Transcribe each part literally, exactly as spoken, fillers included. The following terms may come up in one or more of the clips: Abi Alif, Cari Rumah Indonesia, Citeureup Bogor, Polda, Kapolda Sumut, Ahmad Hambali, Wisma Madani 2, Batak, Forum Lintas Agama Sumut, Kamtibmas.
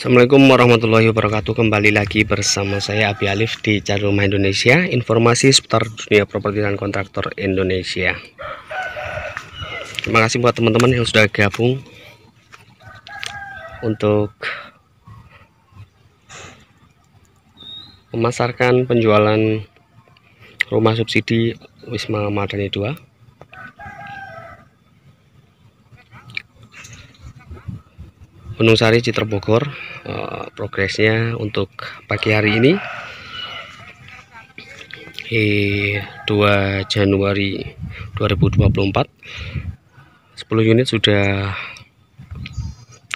Assalamualaikum warahmatullahi wabarakatuh. Kembali lagi bersama saya Abi Alif di Cari Rumah Indonesia, informasi seputar dunia properti dan kontraktor Indonesia. Terima kasih buat teman-teman yang sudah gabung untuk memasarkan penjualan rumah subsidi Wisma Madani dua. Gunung Sari Citeureup Bogor, uh, progresnya untuk pagi hari ini eh, dua Januari dua ribu dua puluh empat, sepuluh unit sudah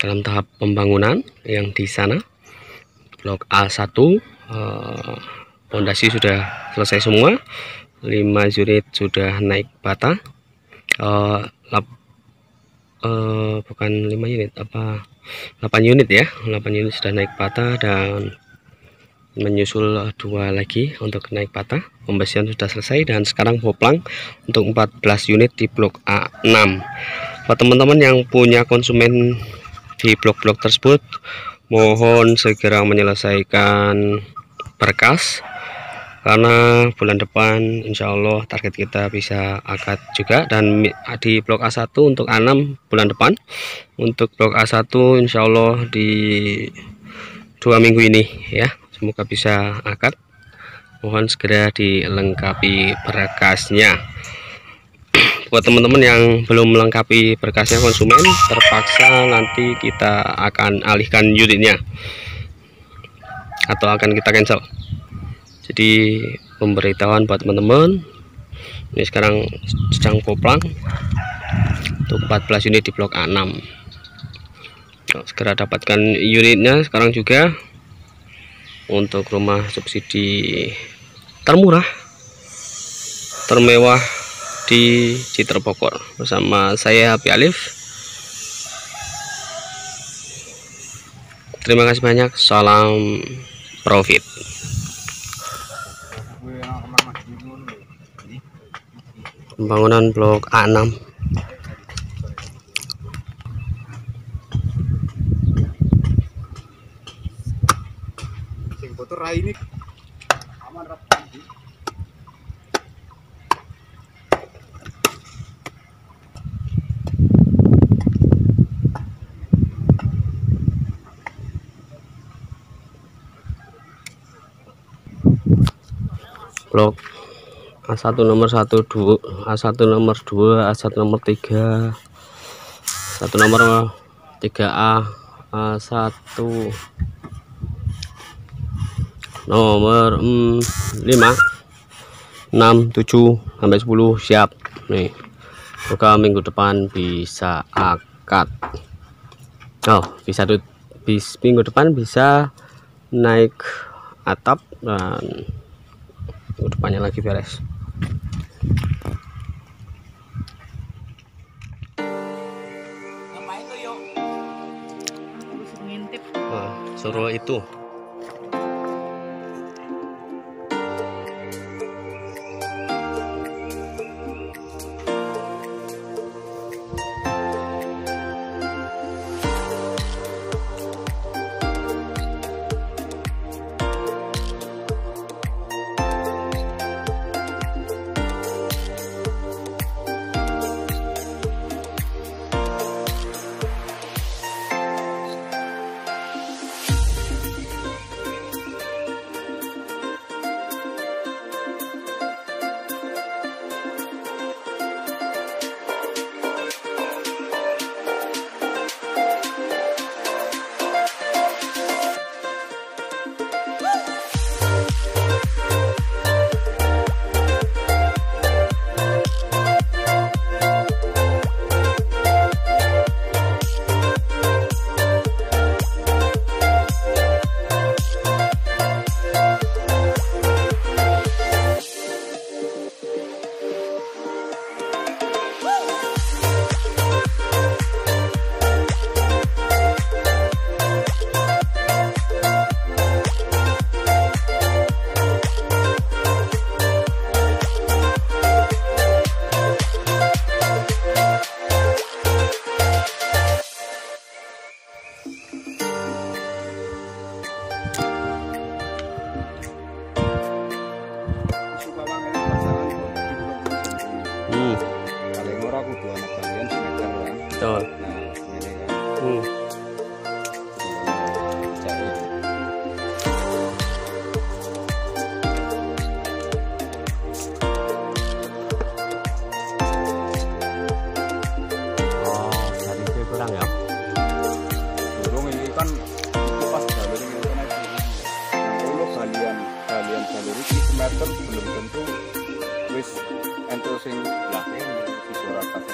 dalam tahap pembangunan. Yang di sana blok A satu, fondasi uh, sudah selesai semua, lima unit sudah naik bata, uh, lap, uh, bukan lima unit apa delapan unit ya, delapan unit sudah naik patah dan menyusul dua lagi untuk naik patah. Pembersihan sudah selesai dan sekarang boplang untuk empat belas unit di blok A enam. Buat teman-teman yang punya konsumen di blok-blok tersebut, mohon segera menyelesaikan berkas karena bulan depan insya Allah target kita bisa akad juga. Dan di blok A satu untuk A enam bulan depan, untuk blok A satu insya Allah di dua minggu ini ya, semoga bisa akad. Mohon segera dilengkapi berkasnya. Buat teman-teman yang belum melengkapi berkasnya, konsumen terpaksa nanti kita akan alihkan unitnya atau akan kita cancel. Jadi pemberitahuan buat teman-teman, ini sekarang sedang koplang untuk empat belas unit di blok A enam. Segera dapatkan unitnya sekarang juga untuk rumah subsidi termurah termewah di Citeureup Bogor bersama saya Abi Alif. Terima kasih banyak, salam profit. Pembangunan blok A enam blok A satu nomor satu, A satu nomor dua, A satu nomor tiga, A satu nomor tiga A, A satu nomor hmm, lima, enam, tujuh, sampai sepuluh siap nih. Semoga minggu depan bisa akad. Oh, bisa bis, minggu depan bisa naik atap dan minggu depannya lagi beres. Nah, suruh itu Betul. Nah, ini kan. Hmm. Cari. Oh, tadi kurang ya. Burung ini kan itu pas jalur ini kan sepuluh kalian kalian jalur itu meter belum tentu wis entusin laki ini suara kata.